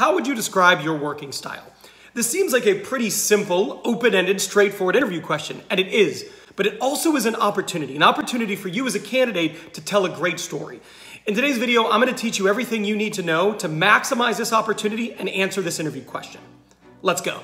How would you describe your working style? This seems like a pretty simple, open-ended, straightforward interview question, and it is, but it also is an opportunity for you as a candidate to tell a great story. In today's video, I'm going to teach you everything you need to know to maximize this opportunity and answer this interview question. Let's go.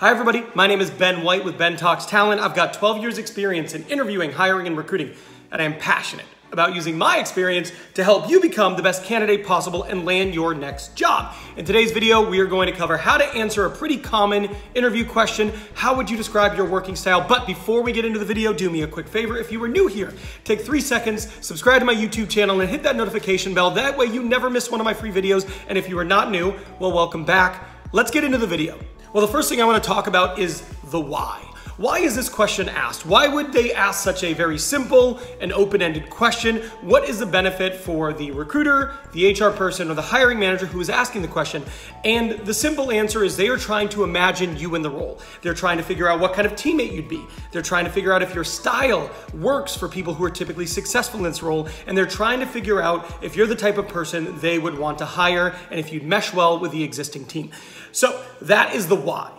Hi everybody, my name is Ben White with Ben Talks Talent. I've got 12 years experience in interviewing, hiring, and recruiting, and I am passionate about using my experience to help you become the best candidate possible and land your next job. In today's video, we are going to cover how to answer a pretty common interview question. How would you describe your working style? But before we get into the video, do me a quick favor. If you are new here, take 3 seconds, subscribe to my YouTube channel and hit that notification bell. That way you never miss one of my free videos. And if you are not new, well, welcome back. Let's get into the video. Well, the first thing I want to talk about is the why. Why is this question asked? Why would they ask such a very simple and open-ended question? What is the benefit for the recruiter, the HR person, or the hiring manager who is asking the question? And the simple answer is they are trying to imagine you in the role. They're trying to figure out what kind of teammate you'd be. They're trying to figure out if your style works for people who are typically successful in this role. And they're trying to figure out if you're the type of person they would want to hire and if you'd mesh well with the existing team. So that is the why.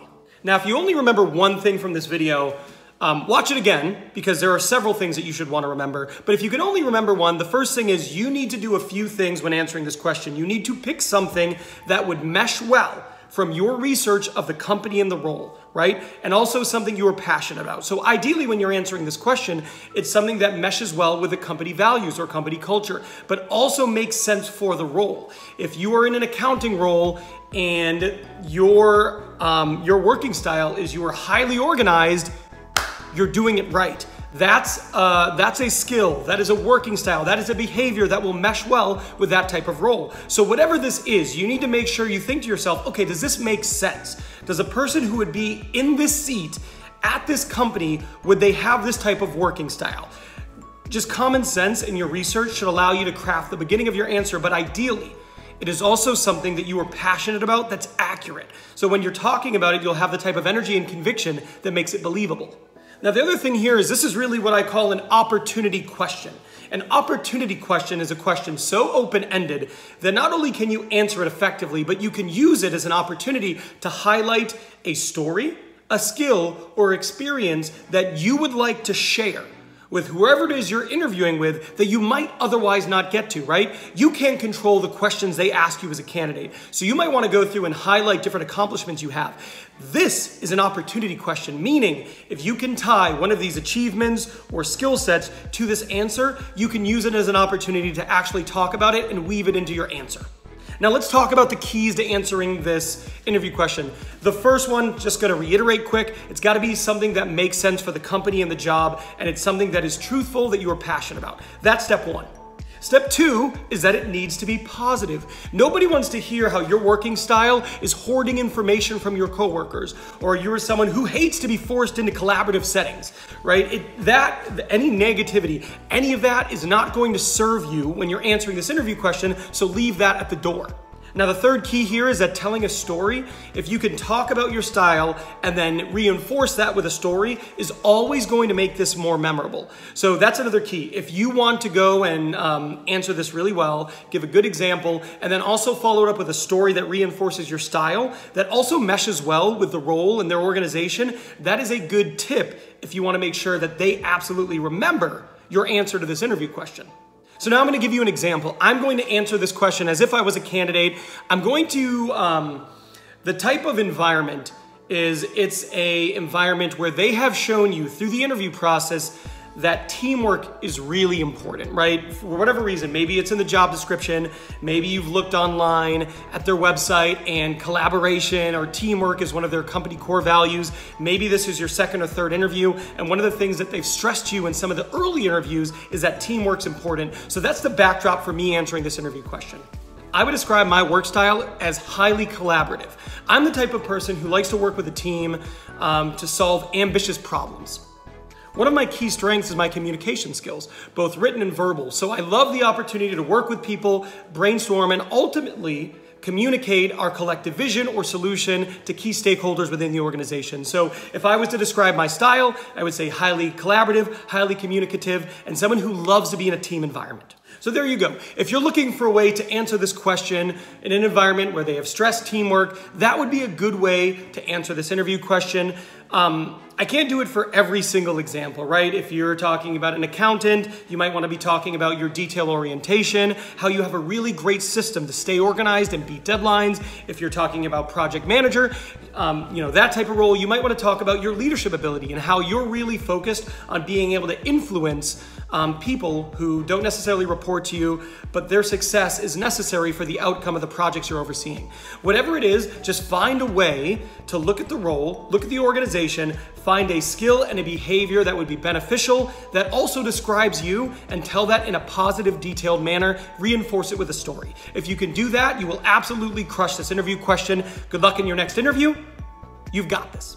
Now, if you only remember one thing from this video, watch it again, because there are several things that you should want to remember. But if you can only remember one, the first thing is you need to do a few things when answering this question. You need to pick something that would mesh well from your research of the company and the role, right? And also something you are passionate about. So ideally, when you're answering this question, it's something that meshes well with the company values or company culture, but also makes sense for the role. If you are in an accounting role and your working style is you are highly organized, you're doing it right. That's a skill, that is a working style, that is a behavior that will mesh well with that type of role. So whatever this is, you need to make sure you think to yourself, okay, does this make sense? Does a person who would be in this seat at this company, would they have this type of working style? Just common sense in your research should allow you to craft the beginning of your answer, but ideally, it is also something that you are passionate about that's accurate. So when you're talking about it, you'll have the type of energy and conviction that makes it believable. Now, the other thing here is this is really what I call an opportunity question. An opportunity question is a question so open-ended that not only can you answer it effectively, but you can use it as an opportunity to highlight a story, a skill, or experience that you would like to share with whoever it is you're interviewing with that you might otherwise not get to, right? You can't control the questions they ask you as a candidate. So you might want to go through and highlight different accomplishments you have. This is an opportunity question, meaning if you can tie one of these achievements or skill sets to this answer, you can use it as an opportunity to actually talk about it and weave it into your answer. Now let's talk about the keys to answering this interview question. The first one, just gonna reiterate quick, it's gotta be something that makes sense for the company and the job, and it's something that is truthful that you are passionate about. That's step one. Step two is that it needs to be positive. Nobody wants to hear how your working style is hoarding information from your coworkers, or you're someone who hates to be forced into collaborative settings, right? Any negativity, any of that is not going to serve you when you're answering this interview question, so leave that at the door. Now, the third key here is that telling a story, if you can talk about your style and then reinforce that with a story, is always going to make this more memorable. So that's another key. If you want to go and answer this really well, give a good example, and then also follow it up with a story that reinforces your style, that also meshes well with the role and their organization, that is a good tip if you want to make sure that they absolutely remember your answer to this interview question. So now I'm going to give you an example. I'm going to answer this question as if I was a candidate. I'm going to, the type of environment is it's an environment where they have shown you through the interview process that teamwork is really important, right? For whatever reason, maybe it's in the job description, maybe you've looked online at their website and collaboration or teamwork is one of their company core values. Maybe this is your second or third interview, and one of the things that they've stressed to you in some of the early interviews is that teamwork's important. So that's the backdrop for me answering this interview question. I would describe my work style as highly collaborative. I'm the type of person who likes to work with a team to solve ambitious problems. One of my key strengths is my communication skills, both written and verbal. So I love the opportunity to work with people, brainstorm, and ultimately communicate our collective vision or solution to key stakeholders within the organization. So if I was to describe my style, I would say highly collaborative, highly communicative, and someone who loves to be in a team environment. So there you go. If you're looking for a way to answer this question in an environment where they have stress, teamwork, that would be a good way to answer this interview question. I can't do it for every single example, right? If you're talking about an accountant, you might want to be talking about your detail orientation, how you have a really great system to stay organized and beat deadlines. If you're talking about project manager, that type of role, you might want to talk about your leadership ability and how you're really focused on being able to influence people who don't necessarily report to you, but their success is necessary for the outcome of the projects you're overseeing. Whatever it is, just find a way to look at the role, look at the organization, find a skill and a behavior that would be beneficial, that also describes you, and tell that in a positive, detailed manner, reinforce it with a story. If you can do that, you will absolutely crush this interview question. Good luck in your next interview. You've got this.